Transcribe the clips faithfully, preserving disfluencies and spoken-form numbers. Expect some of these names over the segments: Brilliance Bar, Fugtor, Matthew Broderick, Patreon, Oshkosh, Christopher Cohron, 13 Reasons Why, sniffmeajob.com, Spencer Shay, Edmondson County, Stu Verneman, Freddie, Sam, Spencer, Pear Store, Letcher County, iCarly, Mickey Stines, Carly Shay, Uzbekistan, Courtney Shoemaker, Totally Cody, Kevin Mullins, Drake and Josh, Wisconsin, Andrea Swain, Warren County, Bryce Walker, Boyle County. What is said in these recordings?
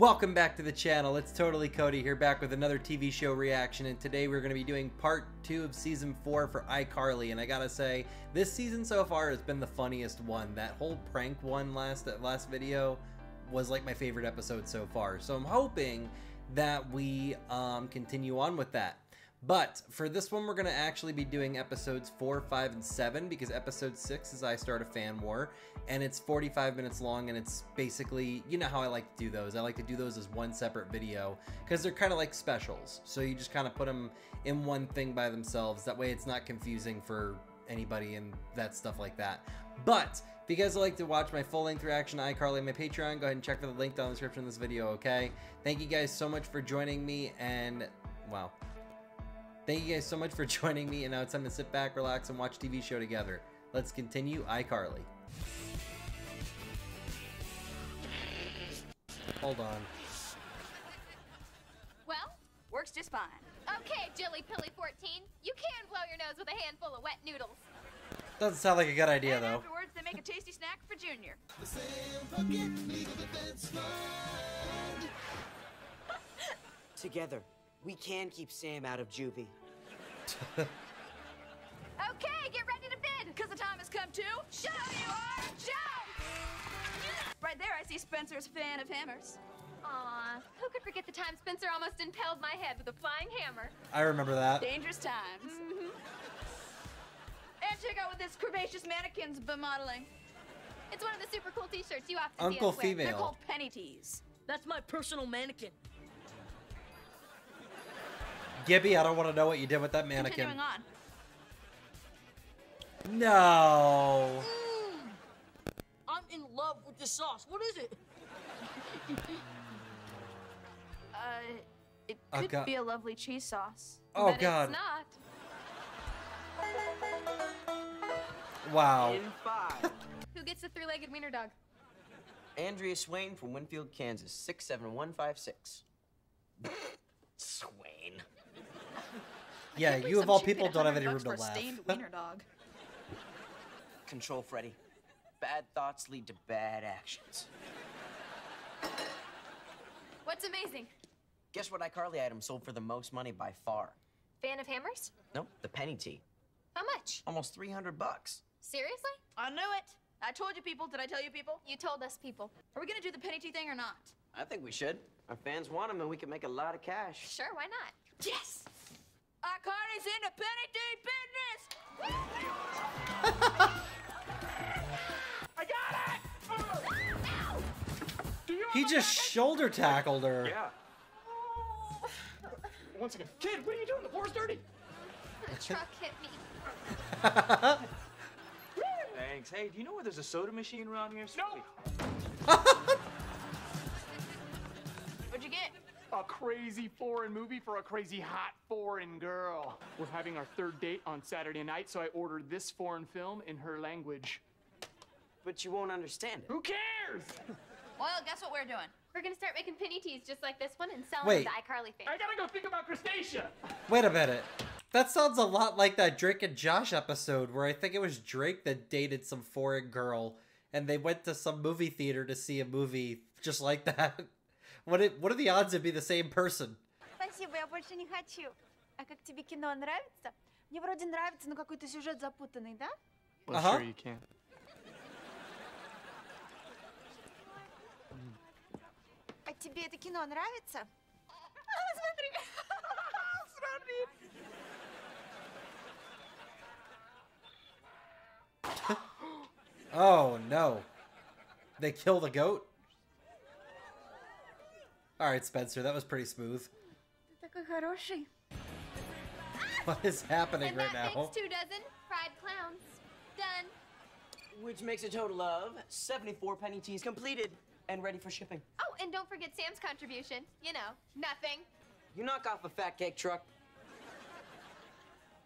Welcome back to the channel. It's Totally Cody here, back with another T V show reaction, and today we're going to be doing part two of season four for iCarly. And I gotta say, this season so far has been the funniest one. That whole prank one last last video was like my favorite episode so far. So I'm hoping that we um, continue on with that. But for this one, we're going to actually be doing episodes four, five, and seven, because episode six is I Start a Fan War, and it's forty-five minutes long, and it's basically, you know how I like to do those. I like to do those as one separate video, because they're kind of like specials, so you just kind of put them in one thing by themselves. That way it's not confusing for anybody and that stuff like that. But if you guys would like to watch my full-length reaction to iCarly on my Patreon, go ahead and check for the link down in the description of this video, okay? Thank you guys so much for joining me, and, wow. Thank you guys so much for joining me, and now it's time to sit back, relax, and watch a T V show together. Let's continue iCarly. Hold on. Well, works just fine. Okay, Jilly Pilly fourteen, you can blow your nose with a handful of wet noodles. Doesn't sound like a good idea, and though. Afterwards, they make a tasty snack for Junior. The same fucking legal defense fund. Together, we can keep Sam out of juvie. Okay, get ready to bid, because the time has come to show you our joke! Right there, I see Spencer's fan of hammers. Aw, who could forget the time Spencer almost impaled my head with a flying hammer? I remember that. Dangerous times. Mm-hmm. And check out what this curvaceous mannequin's been modeling. It's one of the super cool t-shirts you have to Uncle see us Female. They're called penny tees. That's my personal mannequin. Gibby, I don't want to know what you did with that mannequin. Continuing on. No. Mm. I'm in love with the sauce. What is it? uh, it could oh, be a lovely cheese sauce. Oh, but God. It's not. Wow. In five. Who gets the three-legged wiener dog? Andrea Swain from Winfield, Kansas, six seven one five six. Swain. Yeah, you of all people don't have any room to laugh. Stained wiener dog. Control, Freddie. Bad thoughts lead to bad actions. What's amazing? Guess what iCarly item sold for the most money by far? Fan of hammers? Nope, the penny tee. How much? Almost three hundred bucks. Seriously? I knew it. I told you people. Did I tell you people? You told us people. Are we gonna do the penny tee thing or not? I think we should. Our fans want them, and we can make a lot of cash. Sure, why not? Yes! iCarly's in the penny tee business! I got it! Oh. He just shoulder tackled her. Yeah. Oh. Once again, kid, what are you doing? The floor's dirty. The truck hit me. Thanks. Hey, do you know where there's a soda machine around here? No. What'd you get? A crazy foreign movie for a crazy hot foreign girl. We're having our third date on Saturday night, so I ordered this foreign film in her language. But you won't understand it. Who cares? Well, guess what we're doing? We're gonna start making penny tees just like this one and selling Wait. them to iCarly fans. I gotta go think about Crustacea. Wait a minute. That sounds a lot like that Drake and Josh episode where I think it was Drake that dated some foreign girl and they went to some movie theater to see a movie just like that. What, it, what are the odds it'd be the same person? Спасибо, я больше не хочу. А как тебе кино нравится? Мне вроде нравится, но какой-то сюжет запутанный, да? Well, sure you can. А тебе это кино нравится? Смотри, смотри. Oh no! They kill the goat. All right, Spencer, that was pretty smooth. What is happening right now? And that makes two dozen fried clowns. Done. Which makes a total of seventy-four penny teas completed and ready for shipping. Oh, and don't forget Sam's contribution. You know, nothing. You knock off a fat cake truck.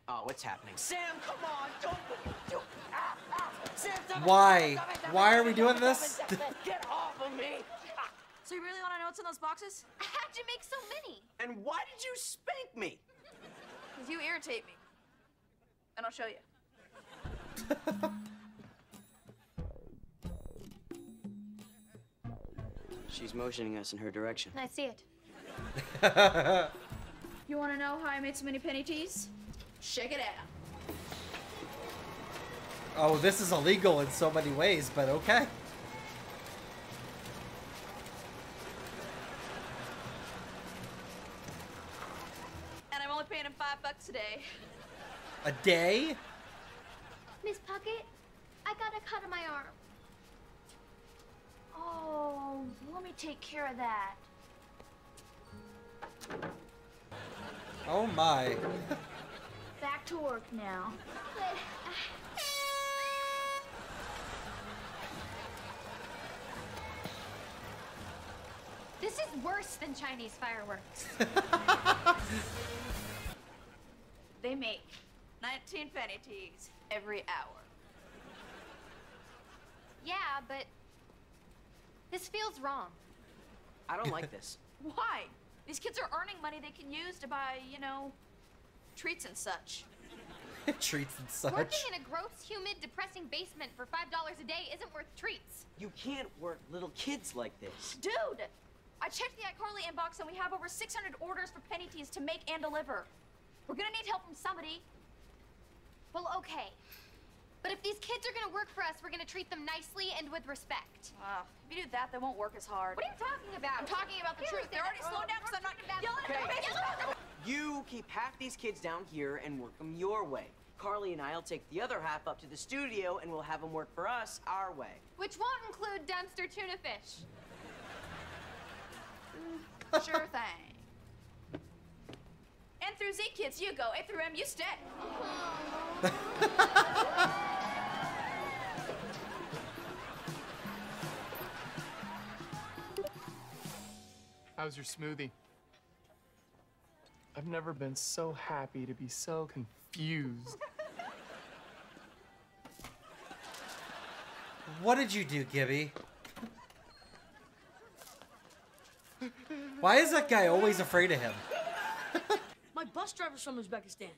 Oh, what's happening? Sam, come on, don't do ah, ah. Sam, stop. Why? Stop it, stop it, Why are we doing this? Stop it, stop it. Get off of me! So you really want to know what's in those boxes? How'd you make so many? And why did you spank me? Because you irritate me. And I'll show you. She's motioning us in her direction. I see it. You want to know how I made so many penny teas? Check it out. Oh, this is illegal in so many ways, but okay. And I'm only paying him five bucks a day. A day? Miss Puckett, I got a cut on my arm. Oh, let me take care of that. Oh my. Back to work now. But, uh... this is worse than Chinese fireworks. They make nineteen penny teas every hour. Yeah, but this feels wrong. I don't like this. Why? These kids are earning money they can use to buy, you know, treats and such. Treats and such. Working in a gross, humid, depressing basement for five dollars a day isn't worth treats. You can't work little kids like this. Dude, I checked the iCarly inbox and we have over six hundred orders for penny teas to make and deliver. We're gonna need help from somebody. Well, okay. But if these kids are gonna work for us, we're gonna treat them nicely and with respect. Wow, if you do that, they won't work as hard. What are you talking about? I'm talking about the truth. They're already slowed down because I'm not yelling at them. You keep half these kids down here and work them your way. Carly and I'll take the other half up to the studio and we'll have them work for us our way. Which won't include dumpster tuna fish. Mm, sure thing. N through Z kids, you go. A through M, you stay. How's your smoothie? I've never been so happy to be so confused. What did you do, Gibby? Why is that guy always afraid of him? My bus driver's from Uzbekistan.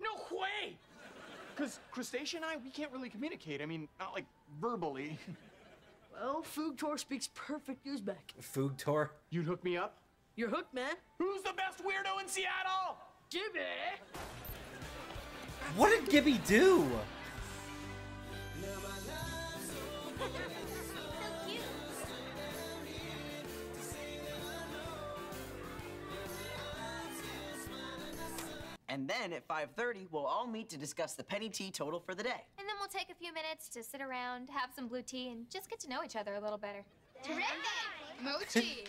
No way! Because Crustacea and I, we can't really communicate. I mean, not like verbally. Well, Fugtor speaks perfect Uzbek. Fugtor? You'd hook me up? You're hooked, man. Who's the best weirdo in Seattle? Gibby! What did Gibby do? And then at five thirty, we'll all meet to discuss the penny tea total for the day. And then we'll take a few minutes to sit around, have some blue tea, and just get to know each other a little better. Terrific! Mochi!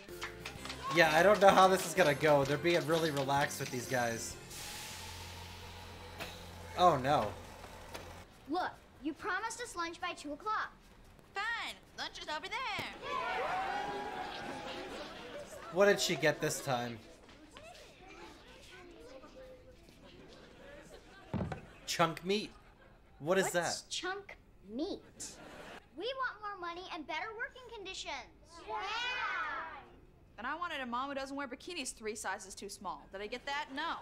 Yeah, I don't know how this is gonna go. They're being really relaxed with these guys. Oh no. Look, you promised us lunch by two o'clock. Fine, lunch is over there. What did she get this time? Chunk meat. What is What's that? Chunk meat. We want more money and better working conditions. Yeah. And I wanted a mom who doesn't wear bikinis three sizes too small. Did I get that? No.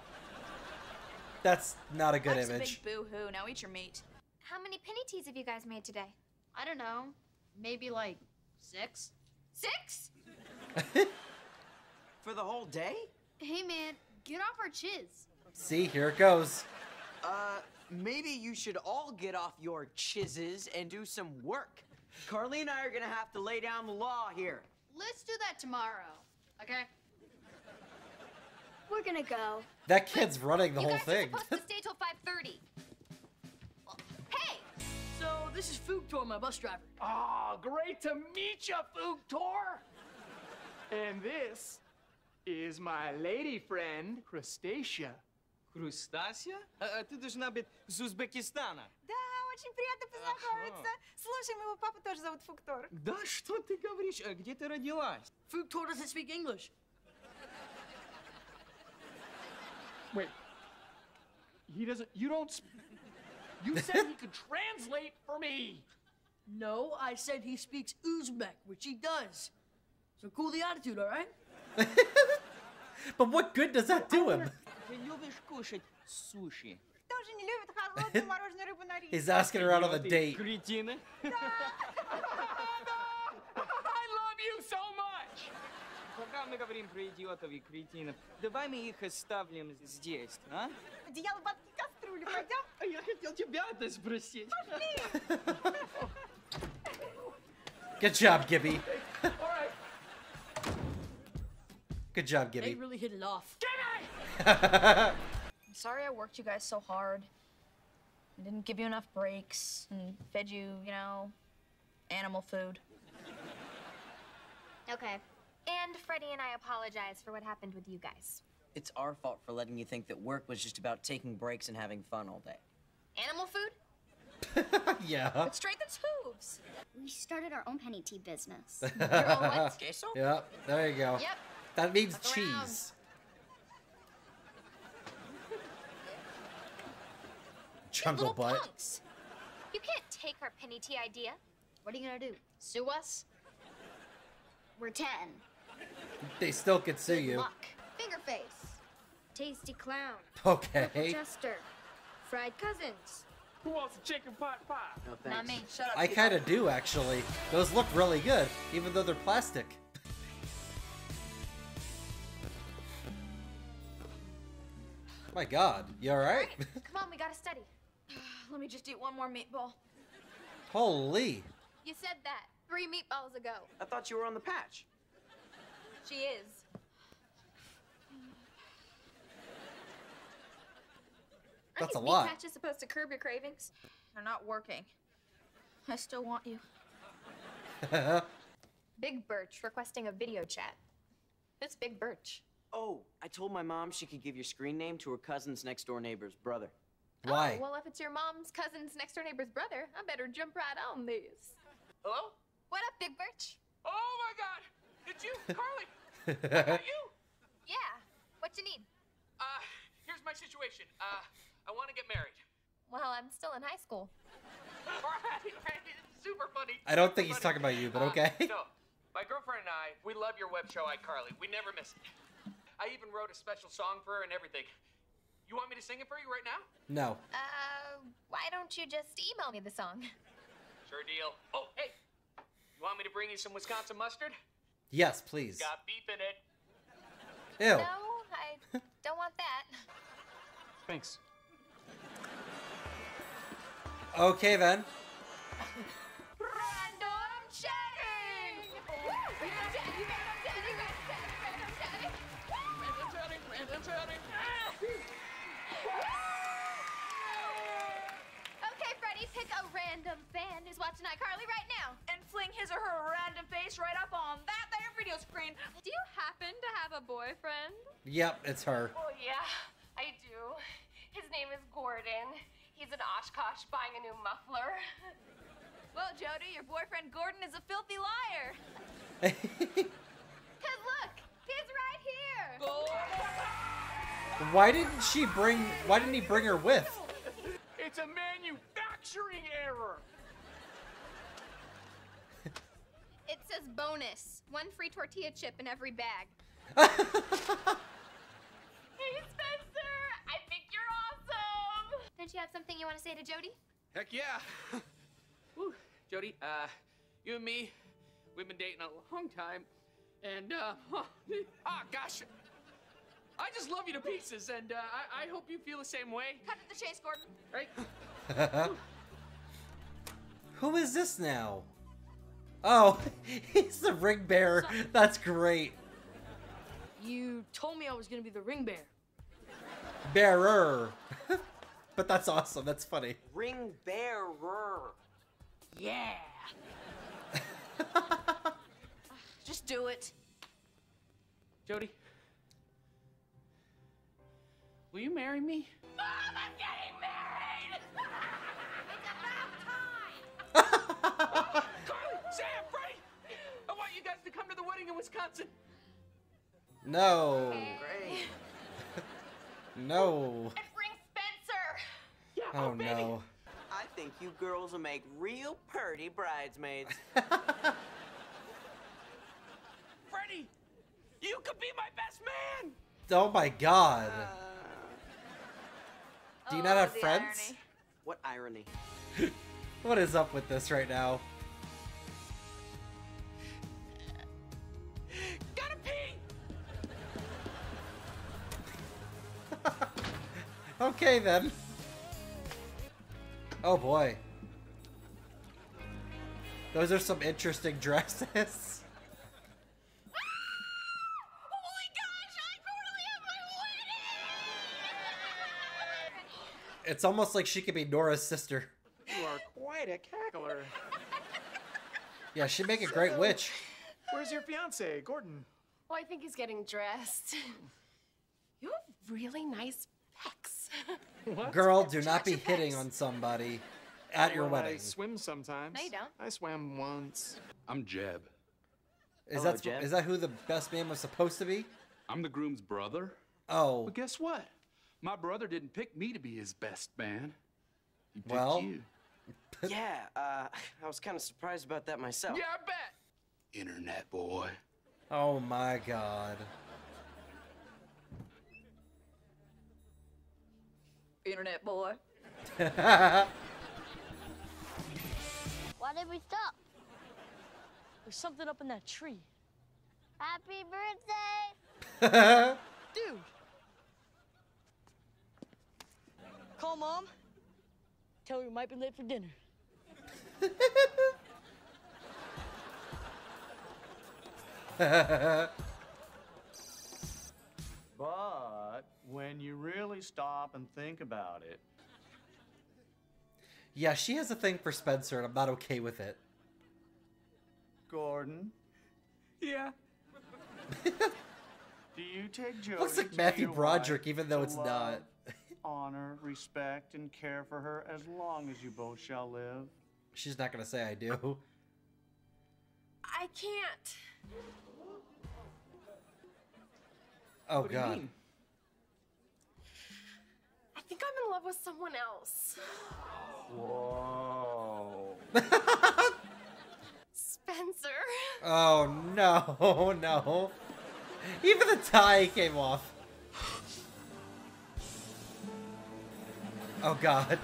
That's not a good That's image. A big boo-hoo. Now eat your meat. How many penny teas have you guys made today? I don't know. Maybe like six. Six? For the whole day? Hey man, get off our chiz. See, here it goes. Uh. Maybe you should all get off your chizzes and do some work. Carly and I are gonna have to lay down the law here. Let's do that tomorrow, okay? We're gonna go. That kid's but running the whole thing. You guys are supposed to stay till five thirty. Well, hey! So this is Fugtor, my bus driver. Ah, oh, great to meet you, Fugtor. And this is my lady friend, Crustacea. Crustacea? Ты должна быть из Узбекистана. Да, очень приятно познакомиться. Слушай, моего папу тоже зовут Фуктор. Да, что ты говоришь? А где ты родилась? Fugtor doesn't speak English. Wait. He doesn't... You don't... You said he could translate for me. No, I said he speaks Uzbek, which he does. So cool the attitude, all right? But what good does that do him? He's asking her out on a date. I love you so much. мы говорим про идиотов и кретинов. Давай мы их оставим здесь, а? Одеяло, бабки, кастрюли, пойдем? Я хотел тебя это спросить. Пошли! Good job, Gibby. All right. Good job, Gibby. They really hit it off. I'm sorry I worked you guys so hard. I didn't give you enough breaks and fed you, you know, animal food. Okay. And Freddie and I apologize for what happened with you guys. It's our fault for letting you think that work was just about taking breaks and having fun all day. Animal food? Yeah. It's straight that's hooves. We started our own penny tea business. Your own what? Queso? Yep. There you go. Yep. That means Look cheese. Jungle butt. Punks. You can't take our penny tea idea. What are you gonna do? Sue us? We're ten. They still could sue you. Luck. Finger face. Tasty clown. Okay. Chester. Fried cousins. Who wants a chicken pot pie? No, thanks. Not me. Shut up. I kind of do, actually. Those look really good, even though they're plastic. My God, you all right? All right? Come on, we gotta study. Let me just eat one more meatball. Holy! You said that three meatballs ago. I thought you were on the patch. She is. That's a lot. These meat patches supposed to curb your cravings? They're not working. I still want you. Big Birch requesting a video chat. It's Big Birch. Oh, I told my mom she could give your screen name to her cousin's next door neighbor's brother. Why? Oh, well, if it's your mom's cousin's next door neighbor's brother, I better jump right on these. Hello? What up, Big Birch? Oh my God! It's you, Carly! What about you? Yeah. What you need? Uh, here's my situation. Uh. I want to get married. Well, I'm still in high school. Right, right. It's super funny. I don't think he's funny. Talking about you, but okay. Uh, no, my girlfriend and I, we love your web show, iCarly. We never miss it. I even wrote a special song for her and everything. You want me to sing it for you right now? No. Uh, why don't you just email me the song? Sure deal. Oh, hey, you want me to bring you some Wisconsin mustard? Yes, please. It's got beef in it. Ew. No, I don't want that. Thanks. Okay, then. Random chatting! Okay, Freddie, pick a random fan who's watching iCarly right now. And fling his or her random face right up on that there video screen. Do you happen to have a boyfriend? Yep, it's her. Oh, yeah, I do. His name is Gordon. He's an Oshkosh buying a new muffler. Well, Jody, your boyfriend Gordon is a filthy liar. Cause look, he's right here. Gordon. Why didn't she bring? Why didn't he bring her with? It's a manufacturing error. It says bonus: one free tortilla chip in every bag. Hey, Spencer, I think you're awesome. Don't you have something you want to say to Jody? Heck yeah. Woo. Jody, uh, you and me, we've been dating a long time. And, uh, oh, oh gosh. I just love you to pieces, and uh, I, I hope you feel the same way. Cut to the chase, Gordon. Right? Who is this now? Oh, he's the ring bearer. So, that's great. You told me I was going to be the ring bearer. Bearer. But that's awesome. That's funny. Ring bearer. Yeah. Just do it. Jody, will you marry me? Mom, I'm getting married. It's about time. uh, Carly, Sam, Freddie, I want you guys to come to the wedding in Wisconsin. No. Okay. Great. No. Oh, oh no. I think you girls will make real purty bridesmaids. Freddie, you could be my best man! Oh my God. Uh, Do you oh, not have friends? Irony. What irony? What is up with this right now? Gotta pee! Okay then. Oh boy. Those are some interesting dresses. It's almost like she could be Nora's sister. You are quite a cackler. Yeah, she'd make a great witch. Where's your fiance, Gordon? Oh, I think he's getting dressed. You have really nice pecs. What? Girl, do not be hitting on somebody at your wedding. I swim sometimes. No, you don't. I swam once. I'm Jeb. Is that is that who the best man was supposed to be? I'm the groom's brother. Oh. Well, guess what? My brother didn't pick me to be his best man. He picked well, you. Yeah, uh, I was kind of surprised about that myself. Yeah, I bet. Internet boy. Oh my God. Internet boy. Why did we stop? There's something up in that tree. Happy birthday. Dude. Call Mom. Tell her we might be late for dinner. But when you really stop and think about it. Yeah, she has a thing for Spencer, and I'm not okay with it. Gordon? Yeah. Do you take Jody? Looks like Matthew Broderick, even though it's not. Honor, respect, and care for her as long as you both shall live. She's not gonna say I do. I can't. Oh what God. I think I'm in love with someone else. Whoa. Spencer. Oh no, no. Even the tie came off. Oh God.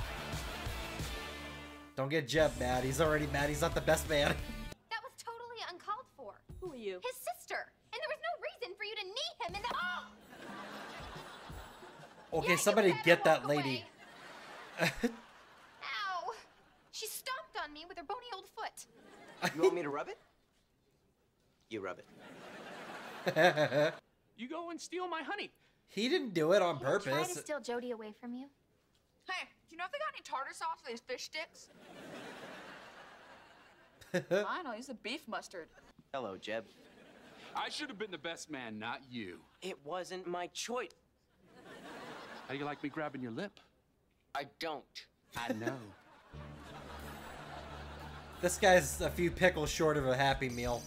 Don't get Jeb mad. He's already mad. He's not the best man. That was totally uncalled for. Who are you? His sister. And there was no reason for you to knee him in the... Oh! Okay, yeah, somebody get that lady. Ow. She stomped on me with her bony old foot. You want me to rub it? You rub it. You go and steal my honey. He didn't do it on purpose. Try to steal Jody away from you. Hey, do you know if they got any tartar sauce for these fish sticks? I know, use the beef mustard. Hello, Jeb. I should have been the best man, not you. It wasn't my choice. How do you like me grabbing your lip? I don't. I know. This guy's a few pickles short of a Happy Meal.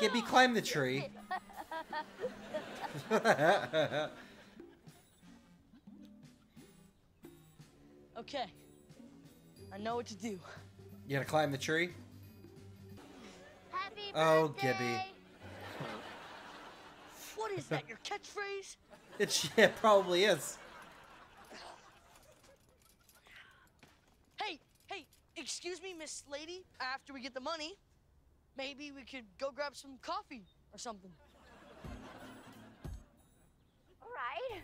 Gibby, climb the tree. Okay, I know what to do. You gotta climb the tree? Happy oh, birthday. Gibby. What is that, your catchphrase? It, it probably is. Hey, hey, excuse me, Miss Lady. After we get the money, maybe we could go grab some coffee or something. All right.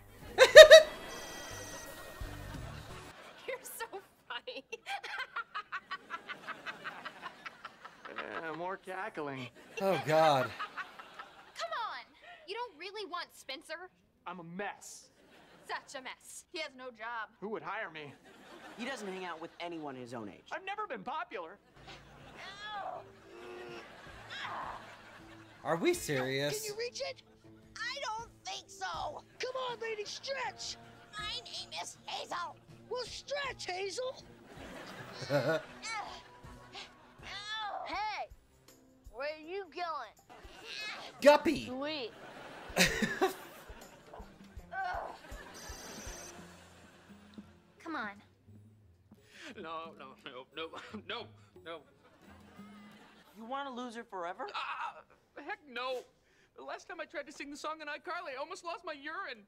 Yeah, more cackling. Oh God. Come on. You don't really want Spencer. I'm a mess. Such a mess. He has no job. Who would hire me? He doesn't hang out with anyone his own age. I've never been popular. Ow. Are we serious? Can you reach it? I don't think so. Come on, lady, stretch. My name is Hazel. Well, stretch, Hazel. uh, hey, where are you going? Guppy. Wait. Come on. No, no, no, no, no, no. You want to lose her forever? Uh, heck no. The last time I tried to sing the song in iCarly, I almost lost my urine.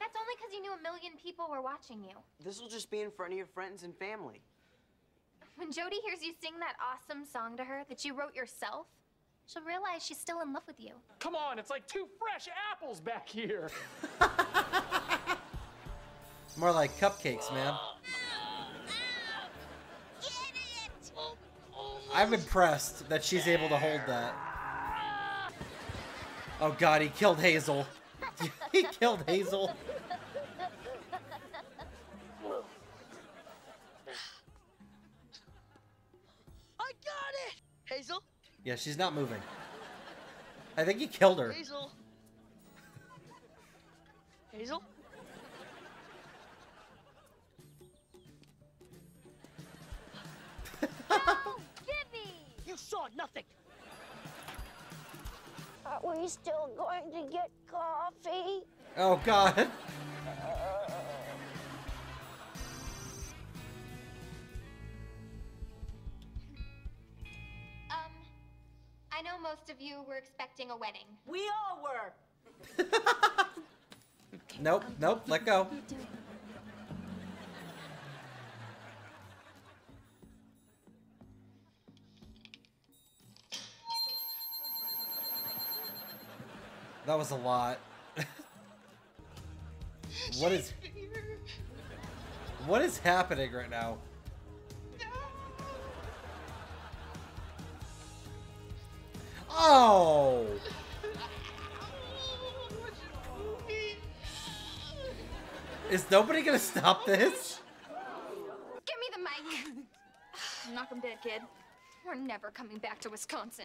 That's only because you knew a million people were watching you. This will just be in front of your friends and family. When Jody hears you sing that awesome song to her that you wrote yourself, She'll realize she's still in love with you. Come on, it's like two fresh apples back here. More like cupcakes, man. I'm impressed that she's able to hold that. Oh god, he killed Hazel. He killed Hazel. I got it! Hazel? Yeah, she's not moving. I think he killed her. Hazel. Hazel? Saw nothing. Are we still going to get coffee? Oh god. Um, I know most of you were expecting a wedding. We all were. Nope, nope, let go. That was a lot. What is... What is happening right now? No. Oh! Is nobody gonna stop this? Give me the mic. Knock him dead, kid. We're never coming back to Wisconsin.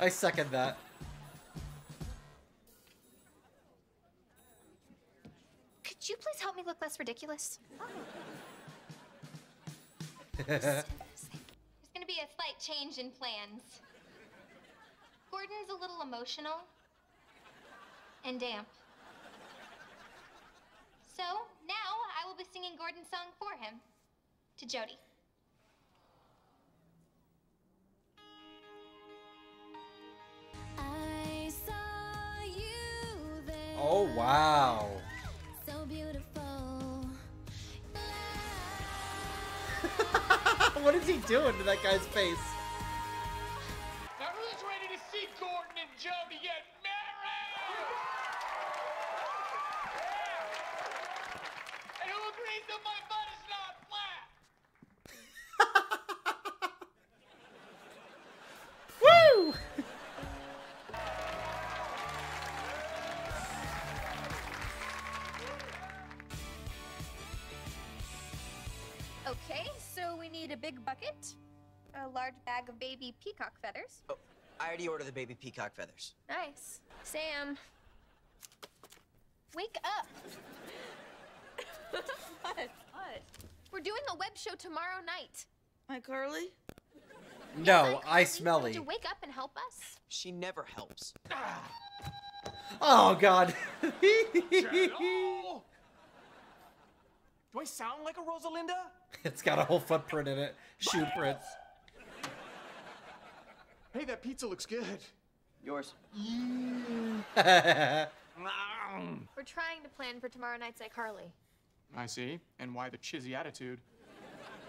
I second that. Could you please help me look less ridiculous? Oh. There's gonna be a slight change in plans. Gordon's a little emotional and damp. So now I will be singing Gordon's song for him to Jody. I saw you there. Oh wow. What is he doing to that guy's face? Not really ready to see Gordon and Jody get married. And who agrees that my butt is not flat? Woo! Okay, so we need a big bucket, a large bag of baby peacock feathers. Oh, I already ordered the baby peacock feathers. Nice. Sam, wake up. What? What? We're doing a web show tomorrow night. iCarly? No, I Smelly. Would you wake up and help us? She never helps. Ah. Oh, God. Do I sound like a Rosalinda? It's got a whole footprint in it. Shoe prints. Hey, that pizza looks good. Yours. Mm. We're trying to plan for tomorrow night's iCarly. I see. And why the chizzy attitude?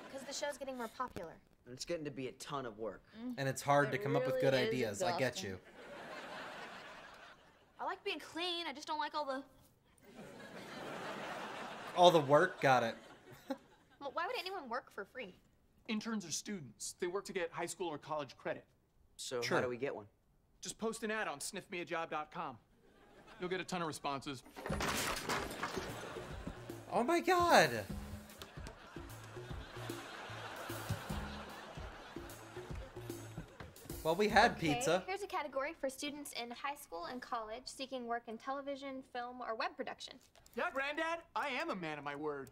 Because the show's getting more popular. It's getting to be a ton of work. Mm-hmm. And it's hard it to come really up with good ideas. Exhausting. I get you. I like being clean. I just don't like all the... All the work? Got it. Well, why would anyone work for free? Interns are students. They work to get high school or college credit. So sure. How do we get one? Just post an ad on sniff me a job dot com. You'll get a ton of responses. Oh my god. Well, we had okay, pizza. Here's a category for students in high school and college seeking work in television, film, or web production. Yeah, Granddad, I am a man of my word.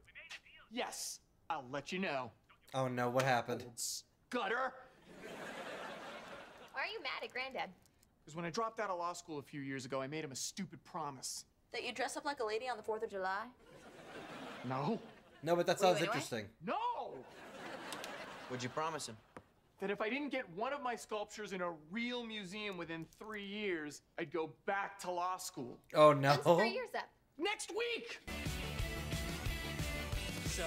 Yes, I'll let you know. Oh no, what happened? Gutter! Why are you mad at Granddad? Because when I dropped out of law school a few years ago, I made him a stupid promise. That you dress up like a lady on the fourth of July? No. No, but that sounds wait, wait, interesting. What? No! What'd you promise him? That if I didn't get one of my sculptures in a real museum within three years, I'd go back to law school. Oh no. That's three years up. Next week! So,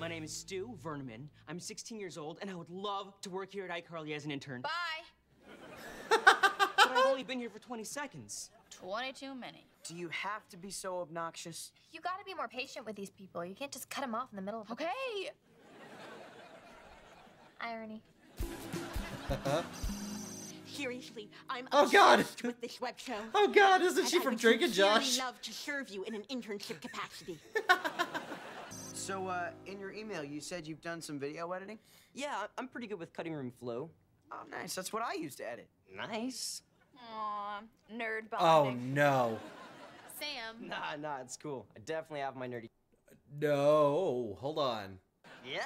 my name is Stu Verneman. I'm sixteen years old, and I would love to work here at iCarly as an intern. Bye! been here for twenty seconds. twenty-two minutes. Do you have to be so obnoxious? You gotta be more patient with these people. You can't just cut them off in the middle of... Okay! Irony. Seriously, I'm oh god with this web show. Oh god, isn't she from Drake and Josh? I would love to serve you in an internship capacity. So, uh, in your email, you said you've done some video editing? Yeah, I'm pretty good with cutting room flow. Oh, nice. That's what I used to edit. Nice. Aw, nerd bonding. Oh, no. Sam. Nah, nah, it's cool. I definitely have my nerdy... No, hold on. Yeah.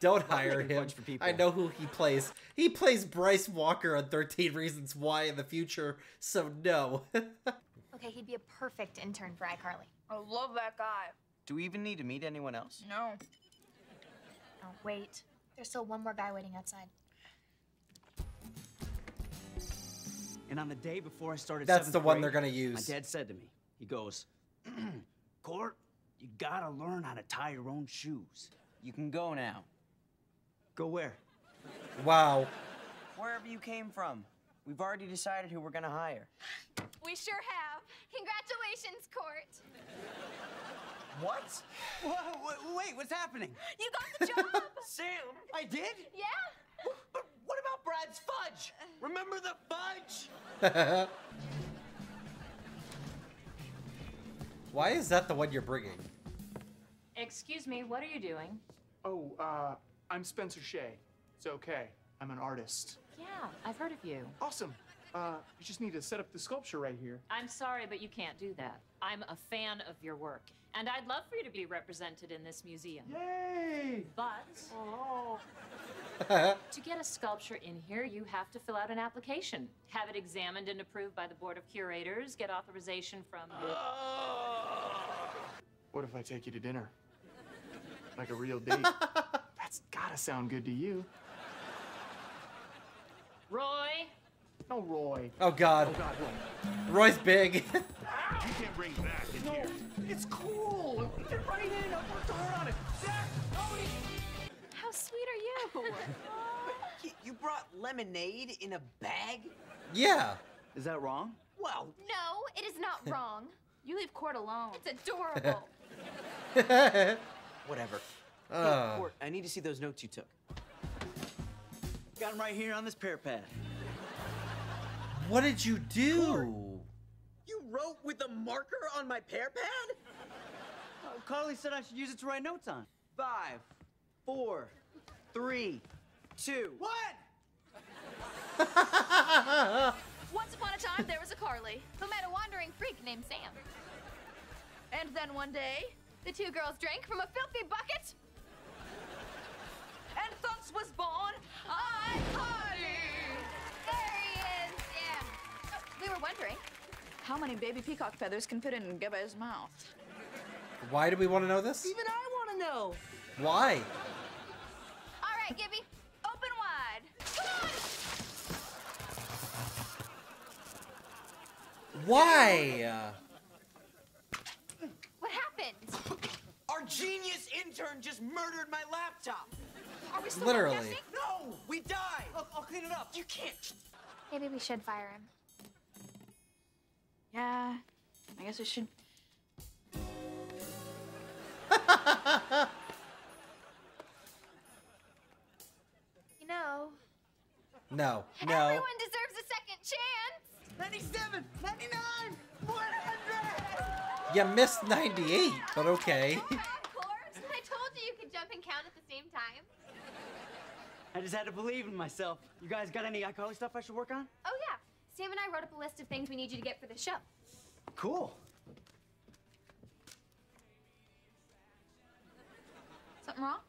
Don't hire him. I know who he plays. He plays Bryce Walker on thirteen reasons why in the future, so no. Okay, he'd be a perfect intern for iCarly. I love that guy. Do we even need to meet anyone else? No. Oh, wait. There's still one more guy waiting outside. And on the day before I started That's the one grade, they're going to use. My dad said to me, he goes, Court, you got to learn how to tie your own shoes. You can go now. Go where? Wow. Wherever you came from. We've already decided who we're going to hire. We sure have. Congratulations, Court. What? Wait, what's happening? You got the job! Sam, I did? Yeah. But what about Brad's fudge? Remember the fudge? Why is that the one you're bringing? Excuse me, what are you doing? Oh, uh, I'm Spencer Shay. It's okay. I'm an artist. Yeah, I've heard of you. Awesome. Uh, you just need to set up the sculpture right here. I'm sorry, but you can't do that. I'm a fan of your work, and I'd love for you to be represented in this museum. Yay! But oh. To get a sculpture in here, you have to fill out an application, have it examined and approved by the Board of Curators, get authorization from... Oh. What if I take you to dinner? Like a real date. That's gotta sound good to you. Roy! No, Roy. Oh, God. Oh, God. Roy's big. You can't bring that in here. No, it's cool. Get right in. I worked hard on it. Zach, Cody. How sweet are you? You brought lemonade in a bag? Yeah. Is that wrong? Well. No, it is not wrong. You leave Court alone. It's adorable. Whatever. Uh. Hey, Court, I need to see those notes you took. Got them right here on this pear pad. What did you do? Court, you wrote with a marker on my pear pad? Oh, Carly said I should use it to write notes on. Five, four, three, two, one! Once upon a time, there was a Carly who met a wandering freak named Sam. And then one day, the two girls drank from a filthy bucket. And thus was born iCarly. We were wondering how many baby peacock feathers can fit in Gibba's mouth. Why do we want to know this? Even I want to know. Why? All right, Gibby, open wide. Come on! Why? What happened? Our genius intern just murdered my laptop. Are we still Literally. Podcasting? No, we died. Look, I'll clean it up. You can't. Maybe we should fire him. Yeah, I guess we should. You know. No, no. Everyone deserves a second chance. ninety-seven, ninety-nine, one hundred. You missed ninety-eight, but okay. Of course, I told you you could jump and count at the same time. I just had to believe in myself. You guys got any iCarly stuff I should work on? Oh, yeah. Sam and I wrote up a list of things we need you to get for the show. Cool. Something wrong?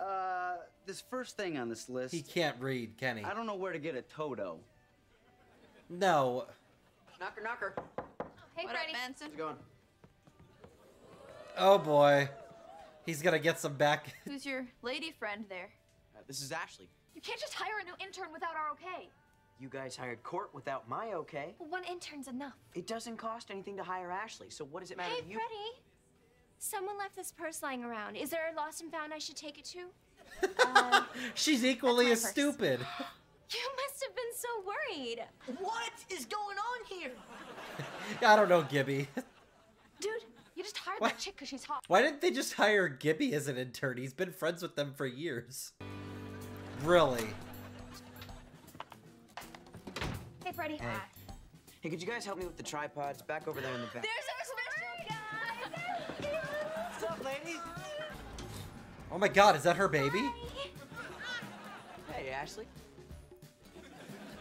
Uh, this first thing on this list... He can't read, can he? I don't know where to get a Toto. No. Knocker, knocker. Oh, hey, what Freddie. Up, Benson? How's it going? Oh, boy. He's gonna get some back. Who's your lady friend there? Uh, this is Ashley. You can't just hire a new intern without our okay. You guys hired Court without my okay. Well, one intern's enough. It doesn't cost anything to hire Ashley, so what does it matter hey, to you? Hey, Freddie. Someone left this purse lying around. Is there a lost and found I should take it to? uh, She's equally as purse. Stupid. You must have been so worried? What is going on here? I don't know, Gibby. Dude, you just hired what? that chick because she's hot. Why didn't they just hire Gibby as an intern? He's been friends with them for years. Really? Hey, Freddie. Hey. Hi. Hey, could you guys help me with the tripods? Back over there in the back. There's our Oh my god, is that her baby? Hi. Hey, Ashley.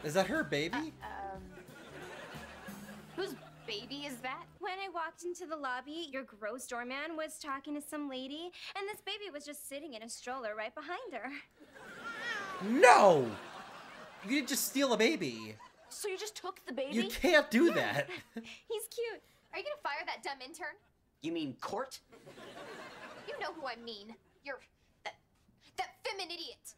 Is that her baby? Uh, um, whose baby is that? When I walked into the lobby, your gross doorman was talking to some lady, and this baby was just sitting in a stroller right behind her. No! You didn't just steal a baby. So you just took the baby? You can't do yeah. that. He's cute. Are you gonna fire that dumb intern? You mean Court? You know who I mean. You're that, that femin idiot.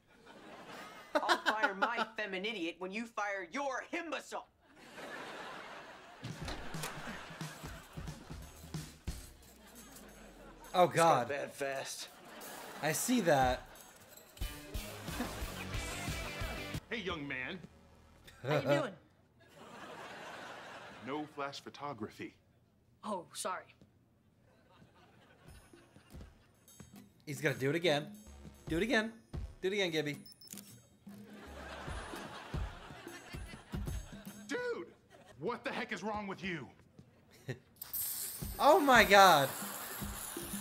I'll fire my femin idiot when you fire your imbecile. Oh God. It's got bad fast. I see that. Hey, young man. How you doing? No flash photography. Oh, sorry. He's gonna do it again. Do it again. Do it again, Gibby. Dude, what the heck is wrong with you? Oh my god.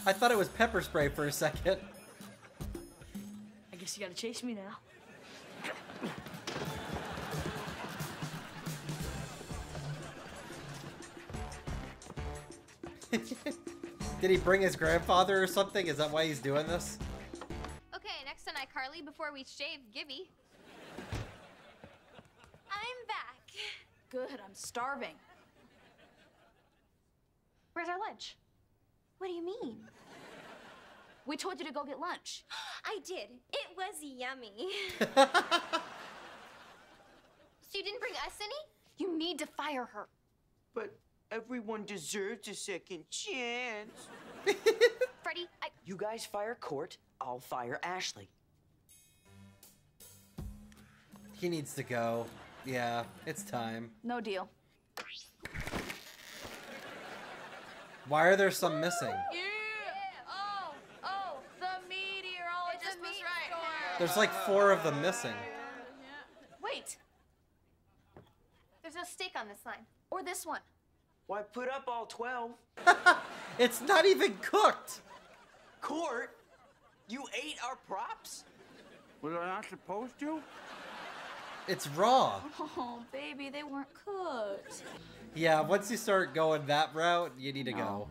I thought it was pepper spray for a second. I guess you gotta chase me now. Did he bring his grandfather or something? Is that why he's doing this? Okay, next on iCarly, before we shave Gibby. I'm back. Good, I'm starving. Where's our lunch? What do you mean? We told you to go get lunch. I did. It was yummy. So you didn't bring us any? You need to fire her. But... everyone deserves a second chance. Freddie, I... You guys fire Court, I'll fire Ashley. He needs to go. Yeah, it's time. No deal. Why are there some missing? Yeah. Oh, oh, the meteorologist was right. Store. There's like four of them missing. Wait. There's no steak on this line. Or this one. Why put up all twelve? It's not even cooked. Court, you ate our props? Was I not supposed to? It's raw. Oh, baby, they weren't cooked. Yeah, once you start going that route, you need to no. go.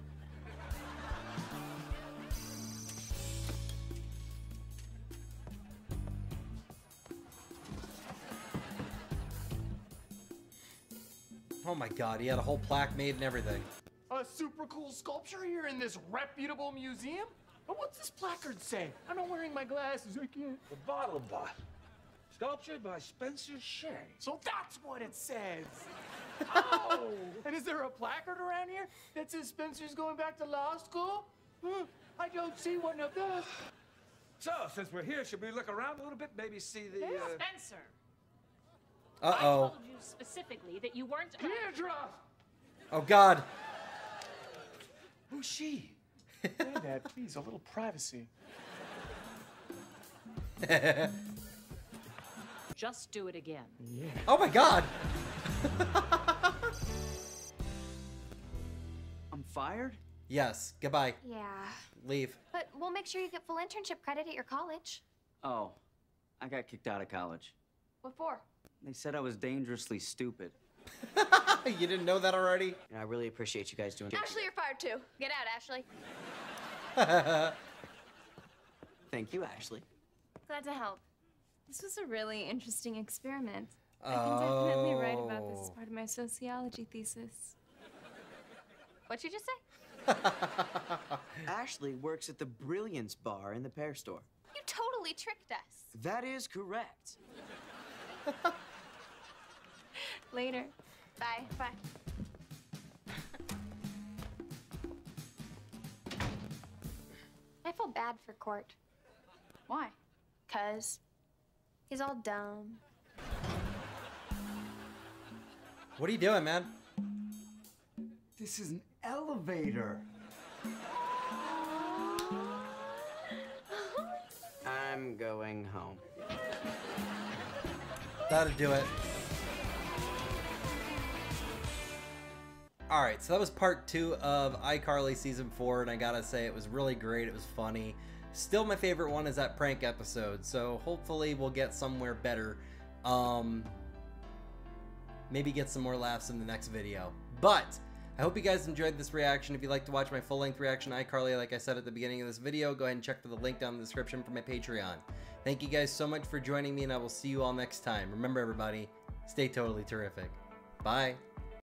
Oh my god, he had a whole plaque made and everything. A super cool sculpture here in this reputable museum? But what's this placard say? I'm not wearing my glasses, I can't. The bottle bot. Sculptured by Spencer Shay. So that's what it says. Oh! And is there a placard around here that says Spencer's going back to law school? Hmm, I don't see one of those. So, since we're here, should we look around a little bit? Maybe see the, uh... Spencer! Uh oh. I told you specifically that you weren't. Deirdre! Oh God. Who's she? Dad, please, a little privacy. Just do it again. Yeah. Oh my God. I'm fired? Yes. Goodbye. Yeah. Leave. But we'll make sure you get full internship credit at your college. Oh, I got kicked out of college. What for? They said I was dangerously stupid. You didn't know that already? Yeah, I really appreciate you guys doing it. Ashley, you're fired too. Get out, Ashley. Thank you, Ashley. Glad to help. This was a really interesting experiment. Oh. I can definitely write about this as part of my sociology thesis. What'd you just say? Ashley works at the Brilliance Bar in the Pear Store. You totally tricked us. That is correct. Later. Bye. Bye. I feel bad for Court. Why? 'Cause he's all dumb. What are you doing, man? This is an elevator. I'm going home. That'll do it. All right, so that was part two of iCarly season four, and I gotta say it was really great. It was funny. Still, my favorite one is that prank episode. So hopefully we'll get somewhere better. Um, maybe get some more laughs in the next video. But I hope you guys enjoyed this reaction. If you'd like to watch my full-length reaction to iCarly, like I said at the beginning of this video, go ahead and check for the link down in the description for my Patreon. Thank you guys so much for joining me, and I will see you all next time. Remember, everybody, stay totally terrific. Bye.